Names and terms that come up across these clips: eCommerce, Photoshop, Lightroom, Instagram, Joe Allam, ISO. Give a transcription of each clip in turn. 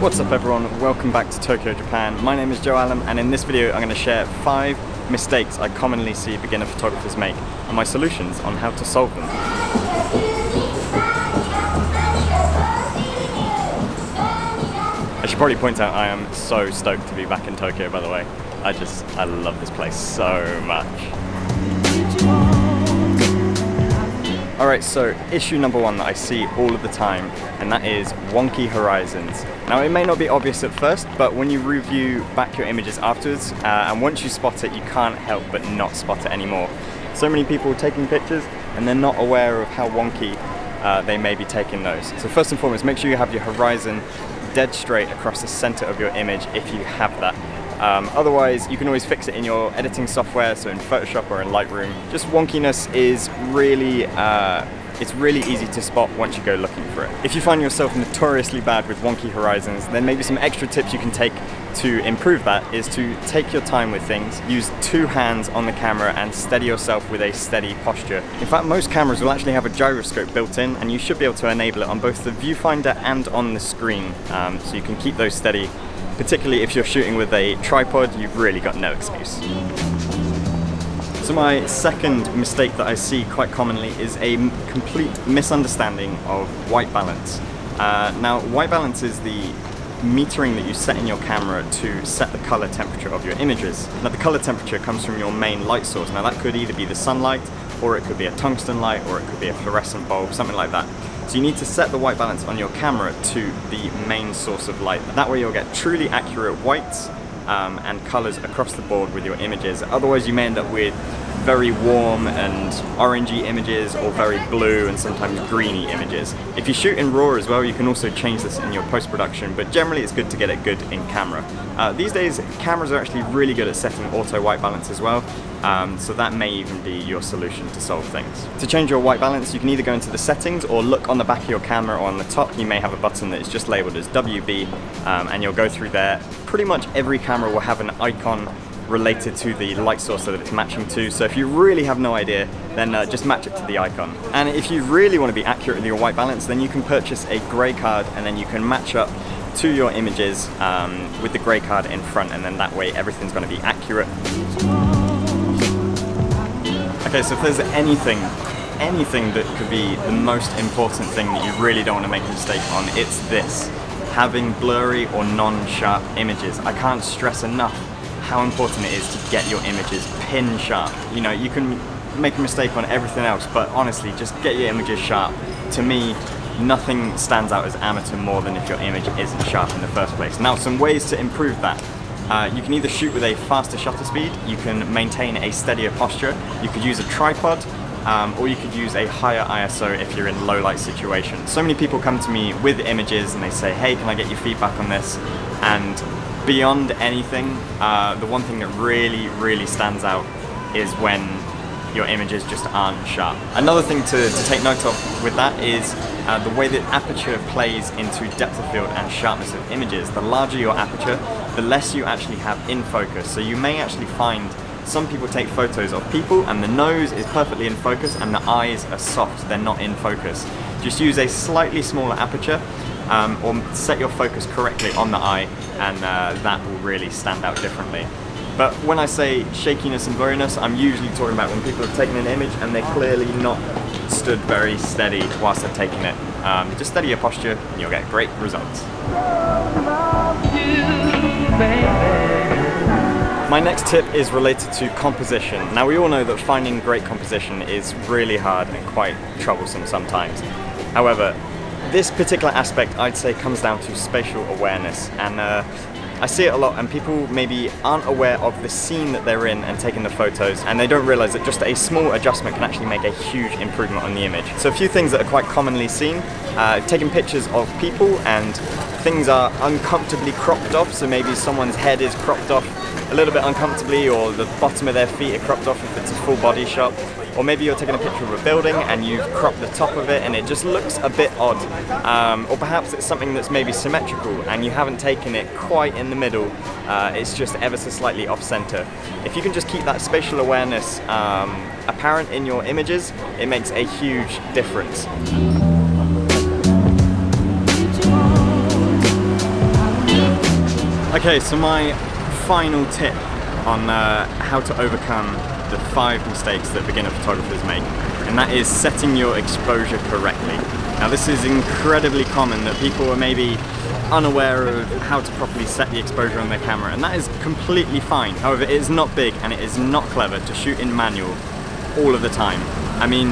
What's up everyone, welcome back to Tokyo, Japan. My name is Joe Allam and in this video I'm going to share 5 mistakes I commonly see beginner photographers make and my solutions on how to solve them. I should probably point out I am so stoked to be back in Tokyo by the way. I love this place so much. Alright, so issue number 1 that I see all of the time, and that is wonky horizons. Now it may not be obvious at first, but when you review back your images afterwards, and once you spot it, you can't help but not spot it anymore. So many people are taking pictures and they're not aware of how wonky they may be taking those. So first and foremost, make sure you have your horizon dead straight across the center of your image if you have that. Otherwise, you can always fix it in your editing software, so in Photoshop or in Lightroom. Just wonkiness is really, it's really easy to spot once you go looking for it. If you find yourself notoriously bad with wonky horizons, then maybe some extra tips you can take to improve that is to take your time with things, use 2 hands on the camera and steady yourself with a steady posture. In fact, most cameras will actually have a gyroscope built in and you should be able to enable it on both the viewfinder and on the screen, so you can keep those steady. Particularly if you're shooting with a tripod, you've really got no excuse. So my second mistake that I see quite commonly is a complete misunderstanding of white balance. Now, white balance is the metering that you set in your camera to set the color temperature of your images. Now, the color temperature comes from your main light source. Now, that could either be the sunlight, or it could be a tungsten light, or it could be a fluorescent bulb, something like that. So you need to set the white balance on your camera to the main source of light. That way you'll get truly accurate whites and colors across the board with your images. Otherwise you may end up with very warm and orangey images or very blue and sometimes greeny images. If you shoot in RAW as well, you can also change this in your post-production, but generally it's good to get it good in camera. These days, cameras are actually really good at setting auto white balance as well. So that may even be your solution to solve things. To change your white balance, you can either go into the settings or look on the back of your camera or on the top. You may have a button that is just labeled as WB, and you'll go through there. Pretty much every camera will have an icon related to the light source that it's matching to, so if you really have no idea, then just match it to the icon. And if you really want to be accurate with your white balance, then you can purchase a grey card and then you can match up to your images with the grey card in front, and then that way everything's going to be accurate. Okay, so if there's anything that could be the most important thing that you really don't want to make a mistake on, it's this: having blurry or non-sharp images. I can't stress enough how important it is to get your images pin sharp. You know, you can make a mistake on everything else, but honestly, just get your images sharp. To me, nothing stands out as amateur more than if your image isn't sharp in the first place. Now, some ways to improve that. You can either shoot with a faster shutter speed, you can maintain a steadier posture, you could use a tripod, or you could use a higher ISO if you're in low light situations. So many people come to me with images and they say, hey, can I get your feedback on this? And beyond anything, the one thing that really stands out is when your images just aren't sharp. Another thing to take note of with that is the way that aperture plays into depth of field and sharpness of images. The larger your aperture, the less you actually have in focus. So you may actually find some people take photos of people and the nose is perfectly in focus and the eyes are soft, they're not in focus. Just use a slightly smaller aperture or set your focus correctly on the eye, and that will really stand out differently. But when I say shakiness and blurriness, I'm usually talking about when people have taken an image and they're clearly not stood very steady whilst they're taking it. Just steady your posture and you'll get great results. My next tip is related to composition. Now, we all know that finding great composition is really hard and quite troublesome sometimes. However, this particular aspect I'd say comes down to spatial awareness, and I see it a lot, and people maybe aren't aware of the scene that they're in and taking the photos, and they don't realize that just a small adjustment can actually make a huge improvement on the image. So a few things that are quite commonly seen, taking pictures of people and things are uncomfortably cropped off, so maybe someone's head is cropped off a little bit uncomfortably, or the bottom of their feet are cropped off if it's a full body shot. Or maybe you're taking a picture of a building and you've cropped the top of it and it just looks a bit odd. Or perhaps it's something that's maybe symmetrical and you haven't taken it quite in the middle, it's just ever so slightly off-center. If you can just keep that spatial awareness apparent in your images, it makes a huge difference. Okay, so my final tip on how to overcome the 5 mistakes that beginner photographers make, and that is setting your exposure correctly. Now this is incredibly common, that people are maybe unaware of how to properly set the exposure on their camera, and that is completely fine. However, it is not big and it is not clever to shoot in manual all of the time. I mean,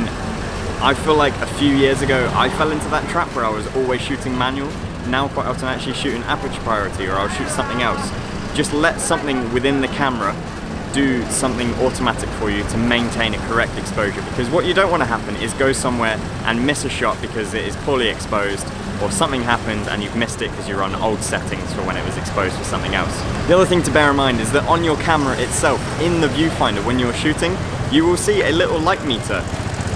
I feel like a few years ago I fell into that trap where I was always shooting manual. Now quite often I actually shoot an aperture priority, or I'll shoot something else. Just let something within the camera do something automatic for you to maintain a correct exposure, because what you don't want to happen is go somewhere and miss a shot because it is poorly exposed, or something happens and you've missed it because you're on old settings for when it was exposed for something else. The other thing to bear in mind is that on your camera itself, in the viewfinder when you're shooting, you will see a little light meter.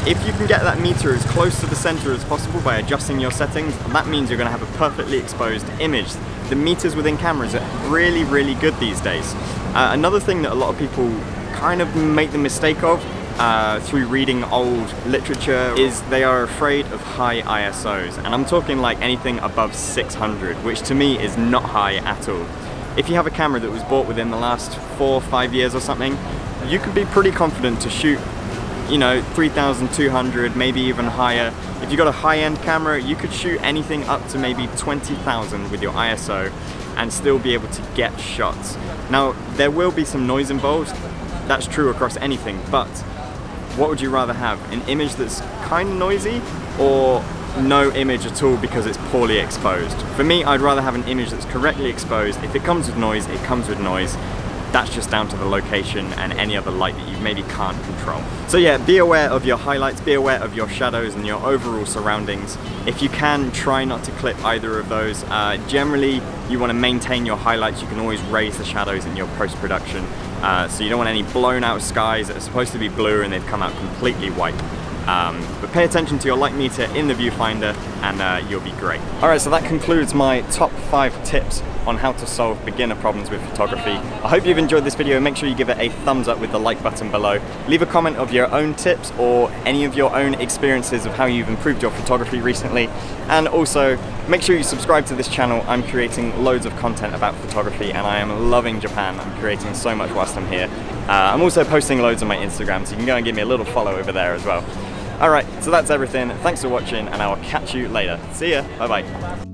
If you can get that meter as close to the center as possible by adjusting your settings, that means you're going to have a perfectly exposed image. The meters within cameras are really, really good these days. Another thing that a lot of people kind of make the mistake of through reading old literature is they are afraid of high ISOs. And I'm talking like anything above 600, which to me is not high at all. If you have a camera that was bought within the last 4 or 5 years or something, you can be pretty confident to shoot, you know, 3,200, maybe even higher. If you've got a high-end camera, you could shoot anything up to maybe 20,000 with your ISO and still be able to get shots. Now, there will be some noise involved. That's true across anything, but what would you rather have? An image that's kind of noisy, or no image at all because it's poorly exposed? For me, I'd rather have an image that's correctly exposed. If it comes with noise, it comes with noise. That's just down to the location and any other light that you maybe can't control. So yeah, be aware of your highlights, be aware of your shadows and your overall surroundings. If you can, try not to clip either of those. Generally, you want to maintain your highlights. You can always raise the shadows in your post-production. So you don't want any blown out skies that are supposed to be blue and they've come out completely white. But pay attention to your light meter in the viewfinder and you'll be great. Alright, so that concludes my top 5 tips on how to solve beginner problems with photography. I hope you've enjoyed this video. Make sure you give it a thumbs up with the like button below. Leave a comment of your own tips or any of your own experiences of how you've improved your photography recently. And also, make sure you subscribe to this channel. I'm creating loads of content about photography and I am loving Japan. I'm creating so much whilst I'm here. I'm also posting loads on my Instagram, so you can go and give me a little follow over there as well. Alright, so that's everything. Thanks for watching and I will catch you later. See ya, bye bye.